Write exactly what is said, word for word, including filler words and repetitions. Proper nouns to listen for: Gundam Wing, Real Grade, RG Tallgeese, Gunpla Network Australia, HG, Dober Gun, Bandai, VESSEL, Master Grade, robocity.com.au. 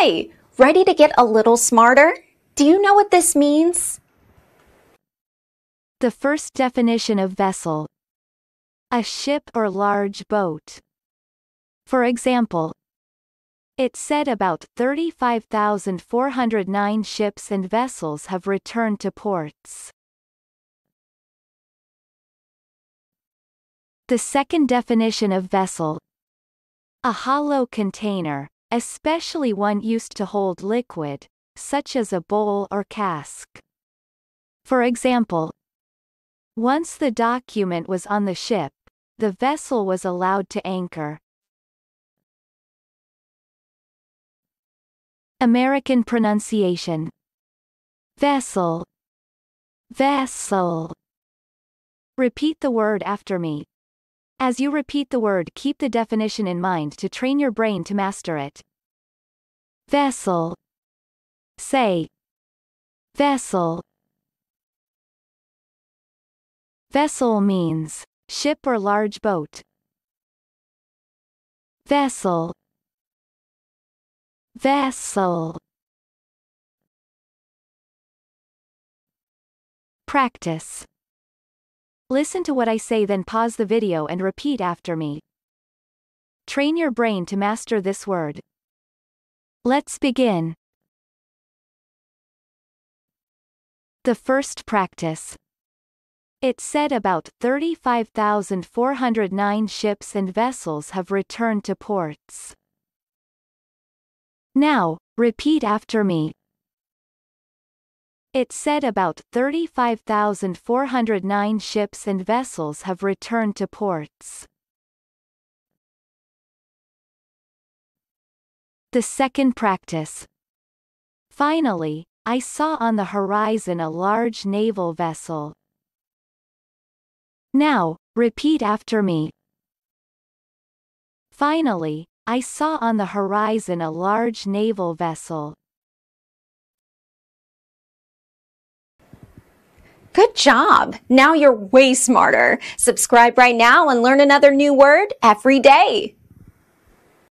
Hi, ready to get a little smarter? Do you know what this means? The first definition of vessel: a ship or large boat. For example, it said about thirty-five thousand four hundred nine ships and vessels have returned to ports. The second definition of vessel: a hollow container, especially one used to hold liquid, such as a bowl or cask. For example, once the document was on the ship, the vessel was allowed to anchor. American pronunciation: vessel, vessel. Repeat the word after me. As you repeat the word, keep the definition in mind to train your brain to master it. Vessel. Say, vessel. Vessel means ship or large boat. Vessel. Vessel. Practice. Listen to what I say, then pause the video and repeat after me. Train your brain to master this word. Let's begin. The first practice. It said about thirty-five thousand four hundred nine ships and vessels have returned to ports. Now, repeat after me. It said about thirty-five thousand four hundred nine ships and vessels have returned to ports. The second practice. Finally, I saw on the horizon a large naval vessel. Now, repeat after me. Finally, I saw on the horizon a large naval vessel. Good job! Now you're way smarter. Subscribe right now and learn another new word every day.